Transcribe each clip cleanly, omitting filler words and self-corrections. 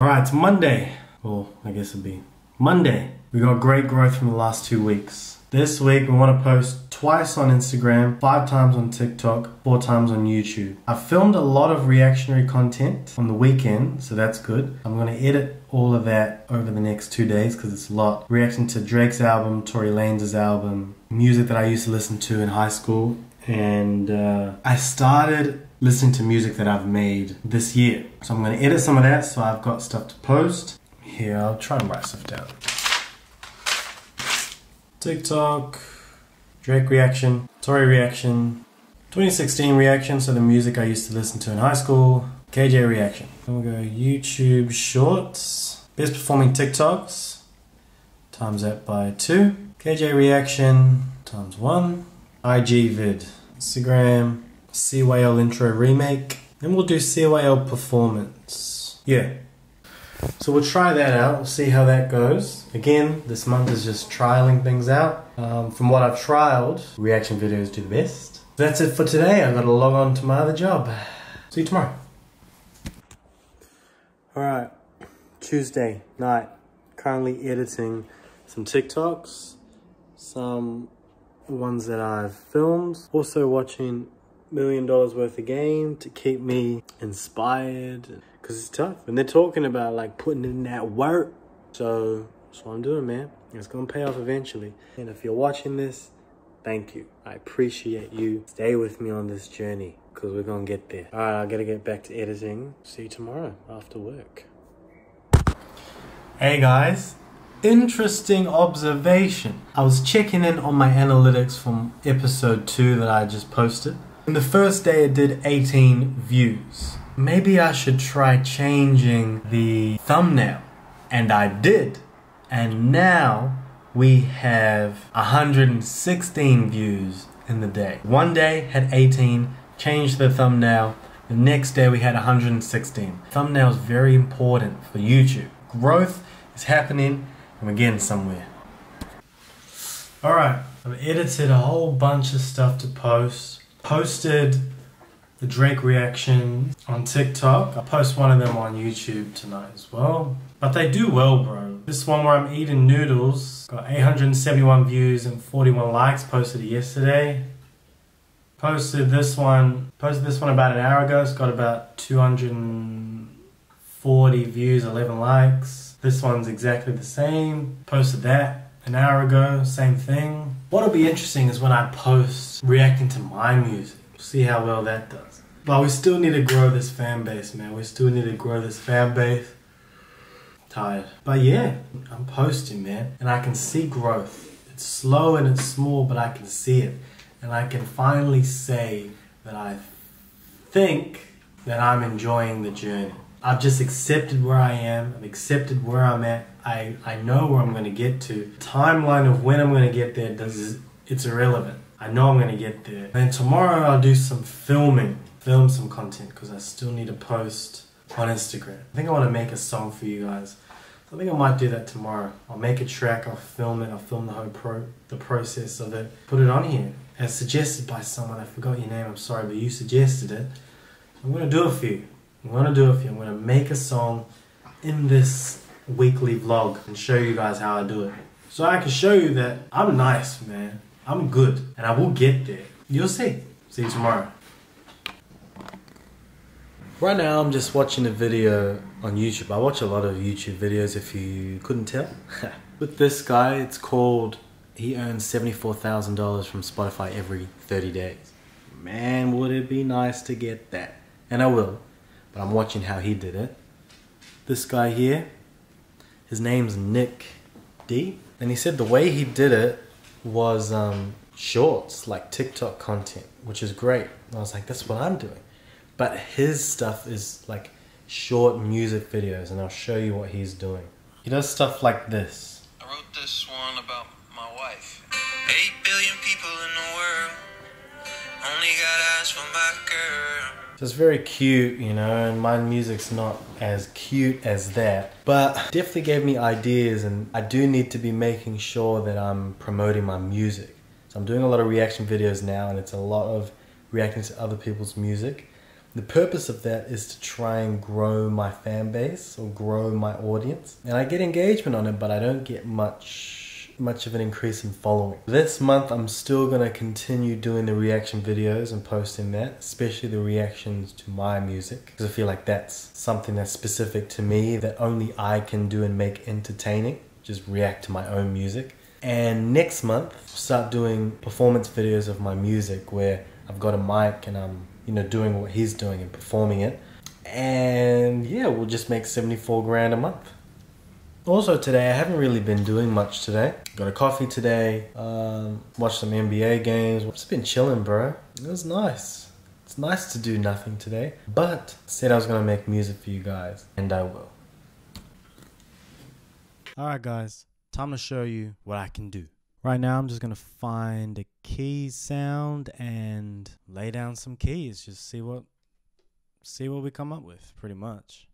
Alright, it's Monday. Well, I guess it'd be Monday. We got great growth from the last 2 weeks. This week we want to post twice on Instagram, 5 times on TikTok, 4 times on YouTube. I filmed a lot of reactionary content on the weekend, so that's good. I'm going to edit all of that over the next 2 days because it's a lot. Reacting to Drake's album, Tory Lanez's album, music that I used to listen to in high school. And I started listening to music that I've made this year. So I'm going to edit some of that, so I've got stuff to post. Here, I'll try and write stuff down. TikTok, Drake reaction, Tory reaction, 2016 reaction, so the music I used to listen to in high school, KJ reaction. Then we'll go YouTube shorts, best performing TikToks, times that by 2, KJ reaction, times 1, IG vid, Instagram, CYL intro remake, then we'll do CYL performance. Yeah. So we'll try that out, we'll see how that goes. Again, this month is just trialing things out. From what I've trialed, reaction videos do the best. That's it for today. I've got to log on to my other job. See you tomorrow. Alright, Tuesday night. Currently editing some TikToks, some ones that I've filmed. Also watching $1 million worth of game to keep me inspired, because it's tough and they're talking about like putting in that work, so that's what I'm doing, man. It's gonna pay off eventually. And if you're watching this, thank you, I appreciate you. Stay with me on this journey because we're gonna get there. All right, I gotta get back to editing. See you tomorrow after work. Hey guys, interesting observation. I was checking in on my analytics from episode 2 that I just posted. In the first day it did 18 views. Maybe I should try changing the thumbnail. And I did. And now we have 116 views in the day. One day had 18, changed the thumbnail. The next day we had 116. Thumbnail is very important for YouTube. Growth is happening and we're getting somewhere. Alright, I've edited a whole bunch of stuff to post. Posted the Drake reaction on TikTok. I'll post one of them on YouTube tonight as well. But they do well, bro. This one where I'm eating noodles got 871 views and 41 likes. Posted it yesterday. Posted this one about an hour ago. It's got about 240 views, 11 likes. This one's exactly the same. Posted that an hour ago, same thing. What'll be interesting is when I post reacting to my music. See how well that does. But we still need to grow this fan base, man. We still need to grow this fan base. I'm tired. But yeah, I'm posting, man. And I can see growth. It's slow and it's small, but I can see it. And I can finally say that I think that I'm enjoying the journey. I've just accepted where I am. I've accepted where I'm at. I know where I'm going to get to. The timeline of when I'm going to get there, it's irrelevant. I know I'm going to get there. And tomorrow I'll do some filming. Film some content because I still need to post on Instagram. I think I want to make a song for you guys. I think I might do that tomorrow. I'll make a track. I'll film it. I'll film the whole process of it. Put it on here. As suggested by someone. I forgot your name. I'm sorry, but you suggested it. I'm going to do it for you. I'm going to make a song in this weekly vlog and show you guys how I do it. So I can show you that I'm nice, man. I'm good. And I will get there. You'll see. See you tomorrow. Right now I'm just watching a video on YouTube. I watch a lot of YouTube videos if you couldn't tell. With this guy, it's called, he earns $74,000 from Spotify every 30 days. Man, would it be nice to get that. And I will. But I'm watching how he did it. This guy here, his name's Nick D. And he said the way he did it was shorts, like TikTok content, which is great. And I was like, that's what I'm doing. But his stuff is like short music videos, and I'll show you what he's doing. He does stuff like this. I wrote this one about my wife. 8 billion people in the world, only got eyes for my girl. So it's very cute, you know, and my music's not as cute as that. But definitely gave me ideas, and I do need to be making sure that I'm promoting my music. So I'm doing a lot of reaction videos now, and it's a lot of reacting to other people's music. The purpose of that is to try and grow my fan base or grow my audience. And I get engagement on it, but I don't get much of an increase in following. This month I'm still going to continue doing the reaction videos and posting that, especially the reactions to my music, because I feel like that's something that's specific to me that only I can do and make entertaining, just react to my own music. And next month start doing performance videos of my music where I've got a mic and I'm, you know, doing what he's doing and performing it. And yeah, we'll just make 74 grand a month. Also today, I haven't really been doing much today. Got a coffee today, watched some NBA games. Just been chilling, bro. It was nice. It's nice to do nothing today. But I said I was gonna make music for you guys, and I will. Alright guys, time to show you what I can do. Right now, I'm just gonna find a key sound and lay down some keys. Just see what we come up with, pretty much.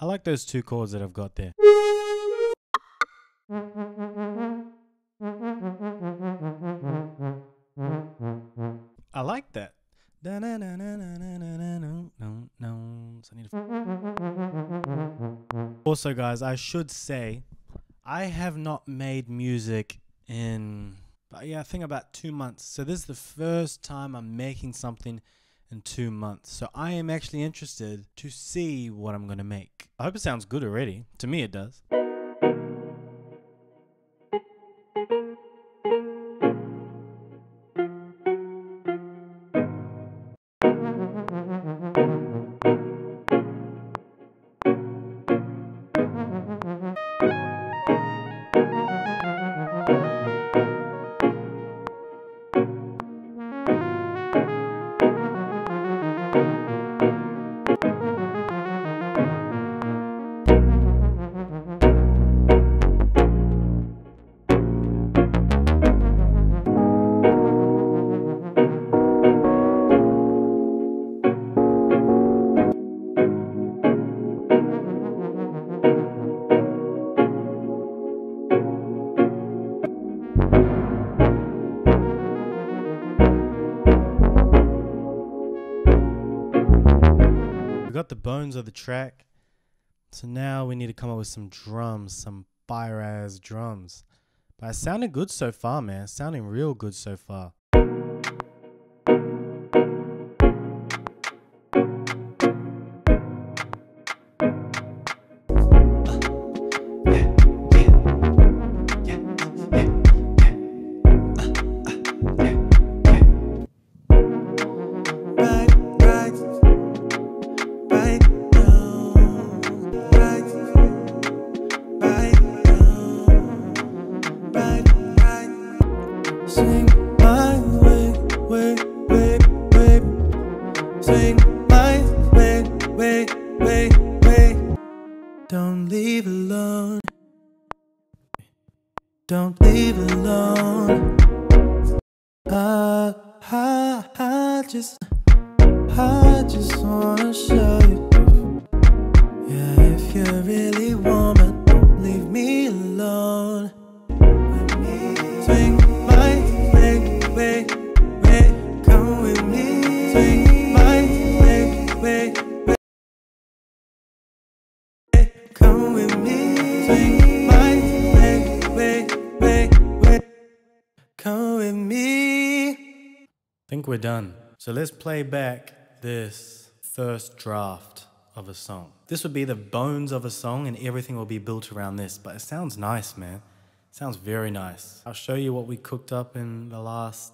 I like those two chords that I've got there. I like that. Also guys, I should say I have not made music in, but yeah, I think about 2 months. So this is the first time I'm making something in 2 months. So I am actually interested to see what I'm gonna make. I hope it sounds good already. To me it does. The bones of the track, so now we need to come up with some drums, some fire ass drums. But it sounded good so far, man. It's sounding real good so far. Don't leave alone. I just wanna show you. Yeah, if you really want me, don't leave me alone. With me. Swing my way, come with me. Swing my way, come with me. Swing. Come with me. I think we're done. So let's play back this first draft of a song. This would be the bones of a song and everything will be built around this, but it sounds nice, man. It sounds very nice. I'll show you what we cooked up in the last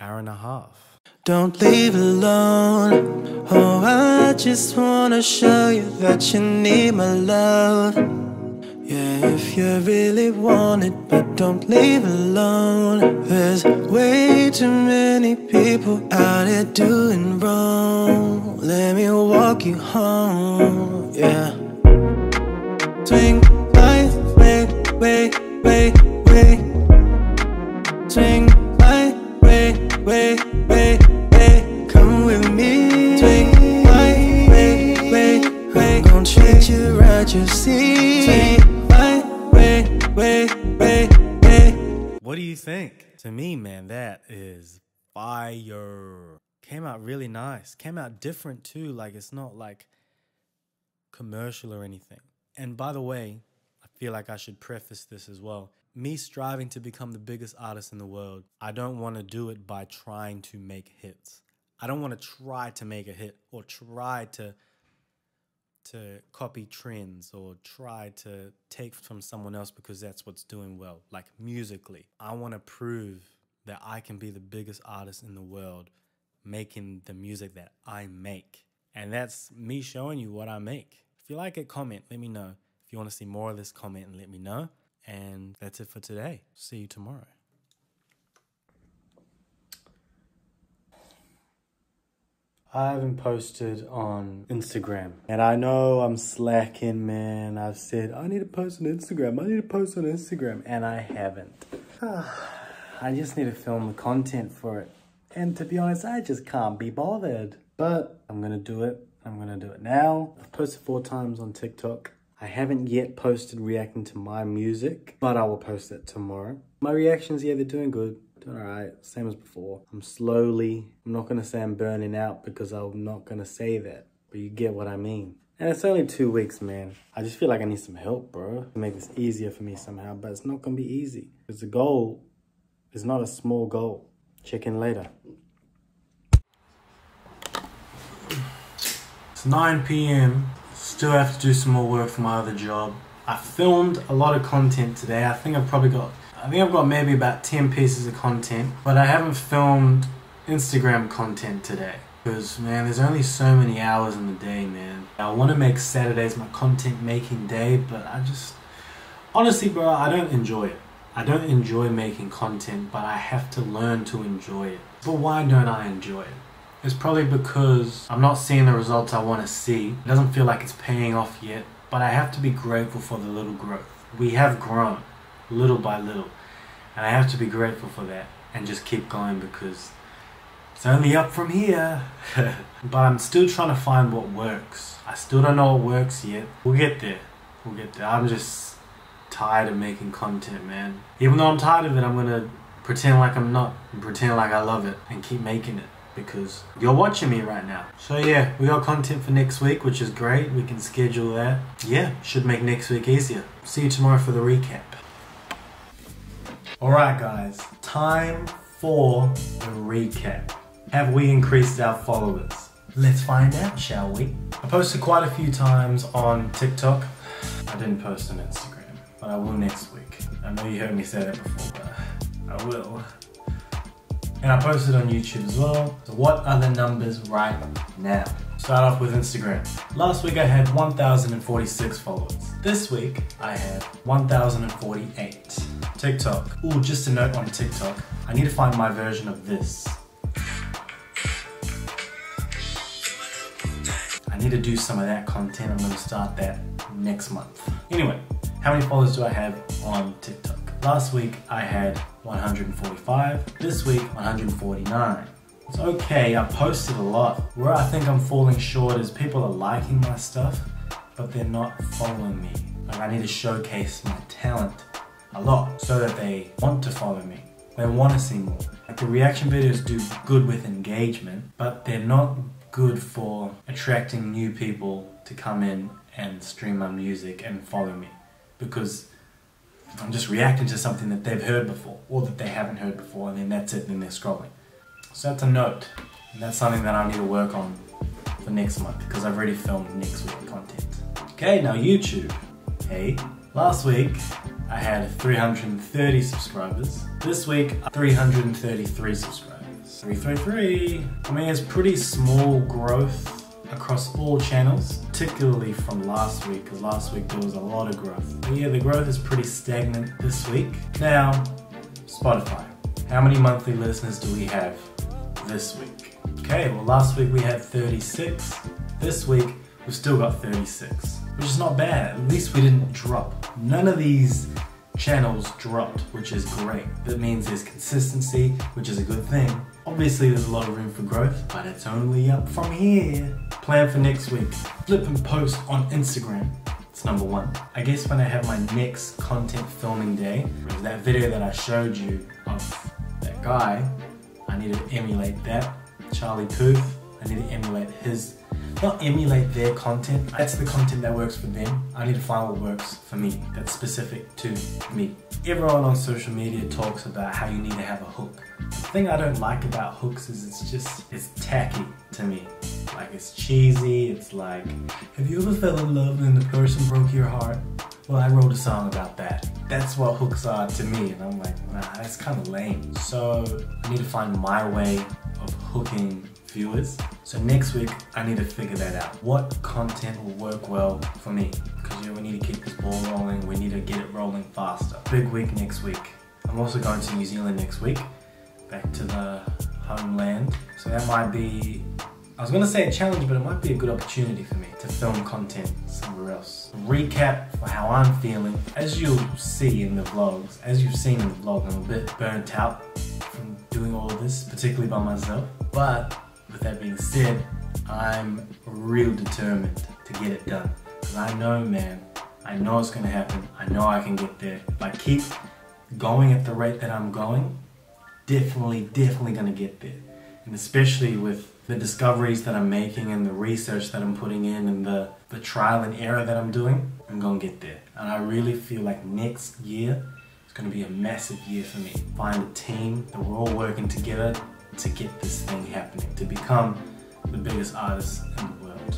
hour and a half. Don't leave alone. Oh, I just wanna show you that you need my love. Yeah, if you really want it, but don't leave alone. There's way too many people out here doing wrong. Let me walk you home, yeah. Swing my way. Swing my way. Come with me. Swing my way. I'm gonna treat you right, you see. Swing my way, and that is fire. Came out really nice. Came out different too. Like, it's not like commercial or anything. And by the way, I feel like I should preface this as well. Me striving to become the biggest artist in the world, I don't want to do it by trying to make hits. I don't want to try to make a hit or try to copy trends or try to take from someone else because that's what's doing well, like musically. I want to prove that I can be the biggest artist in the world making the music that I make. And that's me showing you what I make. If you like it, comment, let me know. If you want to see more of this, comment and let me know. And that's it for today. See you tomorrow. I haven't posted on Instagram. And I know I'm slacking, man. I've said, I need to post on Instagram. I need to post on Instagram. And I haven't. I just need to film the content for it. And to be honest, I just can't be bothered. But I'm going to do it. I'm going to do it now. I've posted 4 times on TikTok. I haven't yet posted reacting to my music, but I will post it tomorrow. My reactions, yeah, they're doing good. Doing all right, same as before. I'm not gonna say I'm burning out because I'm not gonna say that, but you get what I mean. And it's only 2 weeks, man. I just feel like I need some help, bro, to make this easier for me somehow, but it's not gonna be easy. Because the goal is not a small goal. Check in later. It's 9 p.m. Still have to do some more work for my other job. I filmed a lot of content today. I think I've got maybe about 10 pieces of content, but I haven't filmed Instagram content today. Because, man, there's only so many hours in the day, man. I want to make Saturdays my content making day, but I just, honestly, bro, I don't enjoy it. I don't enjoy making content, but I have to learn to enjoy it. But why don't I enjoy it? It's probably because I'm not seeing the results I want to see. It doesn't feel like it's paying off yet, but I have to be grateful for the little growth. We have grown little by little, and I have to be grateful for that and just keep going because it's only up from here. But I'm still trying to find what works. I still don't know what works yet. We'll get there. We'll get there. I'm just tired of making content, man. Even though I'm tired of it, I'm going to pretend like I'm not and pretend like I love it and keep making it. Because you're watching me right now. So yeah, we got content for next week, which is great. We can schedule that. Yeah, should make next week easier. See you tomorrow for the recap. All right, guys, time for the recap. Have we increased our followers? Let's find out, shall we? I posted quite a few times on TikTok. I didn't post on Instagram, but I will next week. I know you heard me say that before, but I will. And I posted on YouTube as well. So what are the numbers right now? Start off with Instagram. Last week I had 1,046 followers. This week I had 1,048. TikTok. Ooh, just a note on TikTok. I need to find my version of this. I need to do some of that content. I'm gonna start that next month. Anyway, how many followers do I have on TikTok? Last week I had 145, this week 149. It's okay, I posted a lot. Where I think I'm falling short is people are liking my stuff, but they're not following me. Like, I need to showcase my talent a lot so that they want to follow me. They want to see more. Like, the reaction videos do good with engagement, but they're not good for attracting new people to come in and stream my music and follow me, because I'm just reacting to something that they've heard before or that they haven't heard before, and then that's it, then they're scrolling. So that's a note, and that's something that I need to work on for next month because I've already filmed next week's content. Okay, now YouTube. Hey, last week I had 330 subscribers. This week, 333 subscribers. 333. I mean, it's pretty small growth across all channels, particularly from last week, because last week there was a lot of growth. But yeah, the growth is pretty stagnant this week. Now, Spotify. How many monthly listeners do we have this week? Okay, well, last week we had 36. This week, we've still got 36, which is not bad. At least we didn't drop. None of these channels dropped, which is great. That means there's consistency, which is a good thing. Obviously, there's a lot of room for growth, but it's only up from here. Plan for next week. Flip and post on Instagram. It's #1. I guess when I have my next content filming day, that video that I showed you of that guy, I need to emulate that. Charlie Poof, I need to emulate his, not emulate their content, that's the content that works for them. I need to find what works for me, that's specific to me. Everyone on social media talks about how you need to have a hook. The thing I don't like about hooks is it's tacky to me. Like, it's cheesy, it's like, have you ever fell in love and the person broke your heart? Well, I wrote a song about that. That's what hooks are to me, and I'm like, nah, that's kind of lame. So I need to find my way of hooking viewers. So next week, I need to figure that out. What content will work well for me? Because we need to keep this ball rolling, we need to get it rolling faster. Big week next week. I'm also going to New Zealand next week, back to the homeland. So that might be, I was gonna say a challenge, but it might be a good opportunity for me to film content somewhere else. A recap for how I'm feeling. As you'll see in the vlogs, as you've seen in the vlog, I'm a bit burnt out from doing all of this, particularly by myself. But with that being said, I'm real determined to get it done. Because I know, man, I know it's gonna happen. I know I can get there. If I keep going at the rate that I'm going, definitely gonna get there. And especially with the discoveries that I'm making and the research that I'm putting in and the trial and error that I'm doing, I'm gonna get there. And I really feel like next year is gonna be a massive year for me. Find a team that we're all working together to get this thing happening, to become the biggest artist in the world.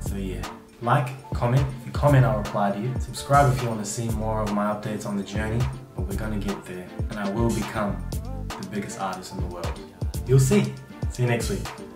So yeah, like, comment. If you comment, I'll reply to you. Subscribe if you wanna see more of my updates on the journey, but we're gonna get there. And I will become the biggest artist in the world. You'll see. See you next week.